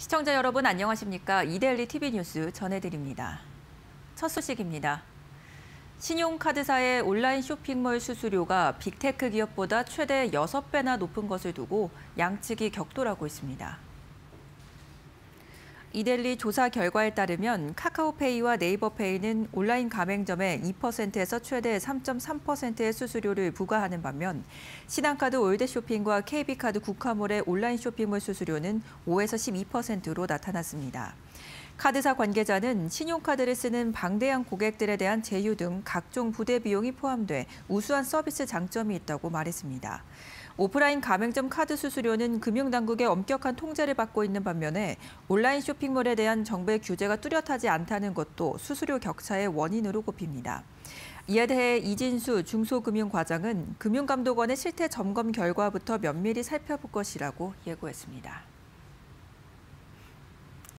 시청자 여러분 안녕하십니까? 이데일리TV 뉴스 전해드립니다. 첫 소식입니다. 신용카드사의 온라인 쇼핑몰 수수료가 빅테크 기업보다 최대 6배나 높은 것을 두고 양측이 격돌하고 있습니다. 이데일리 조사 결과에 따르면 카카오페이와 네이버페이는 온라인 가맹점에 2%에서 최대 3.3%의 수수료를 부과하는 반면 신한카드 올드쇼핑과 KB카드 국화몰의 온라인 쇼핑몰 수수료는 5에서 12%로 나타났습니다. 카드사 관계자는 신용카드를 쓰는 방대한 고객들에 대한 제휴 등 각종 부대 비용이 포함돼 우수한 서비스 장점이 있다고 말했습니다. 오프라인 가맹점 카드 수수료는 금융당국의 엄격한 통제를 받고 있는 반면에 온라인 쇼핑몰에 대한 정부의 규제가 뚜렷하지 않다는 것도 수수료 격차의 원인으로 꼽힙니다. 이에 대해 이진수 중소금융과장은 금융감독원의 실태 점검 결과부터 면밀히 살펴볼 것이라고 예고했습니다.